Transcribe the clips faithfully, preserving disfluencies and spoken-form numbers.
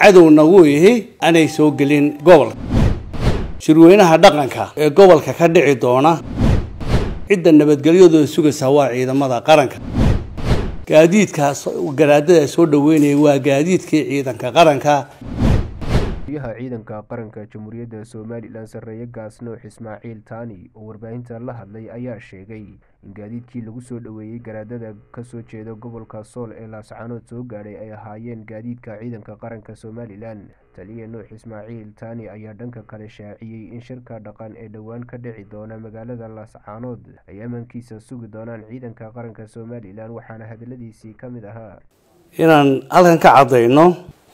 عدو نويه أنا يسوقلين قبل شروينا هدقنك قبل ككدي عدونا عدا النبات قليو ذو السوق السواعي إذا ماذا قرنك قاديد كاس وقرادة سود ويني وقاديد كعيدا كقرنك yaa ciidanka qaranka jamhuuriyadda Soomaaliland sarreeya gaas Nuux Ismaacil Taani oo warbaahinta la hadlay ayaa sheegay in gaadiidkii lagu soo dhaweeyay garaadada ka soo jeeda gobolka Sool ee Laascaanood soo gaaray ay ahaayeen gaadiidka ciidanka qaranka Soomaaliland Taliye Nuux Ismaacil Taani ayaa dhanka kale shaaciyay in shirka dhaqan ee dhawaan ka dhici doona magaalada Laascaanood ay amankiisa sugi doonaan ciidanka qaranka Soomaaliland waxaana hadaladiisii kamid ahaa inaan halkan ka cadeyno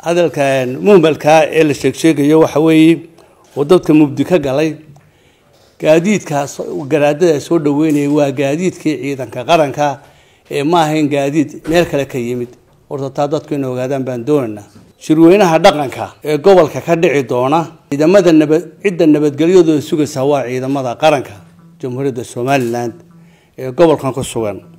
هذا كان مهمل كا إلى الشكشك يو حوي وضبط كمبدك جلي جديد كاس وجرادة سود ويني وجديد كعيدا كقرن كا ما هن جديد ملك الكيميد ورتطادت كنا وجدنا بندورنا شروينا هدقنا كا قبل ككدي عدونا إذا ماذا النب عدا النبات قليو ذو السوق السواعي إذا ماذا قرن كا جمهورية الصوماليلاند قبل كان قصوان.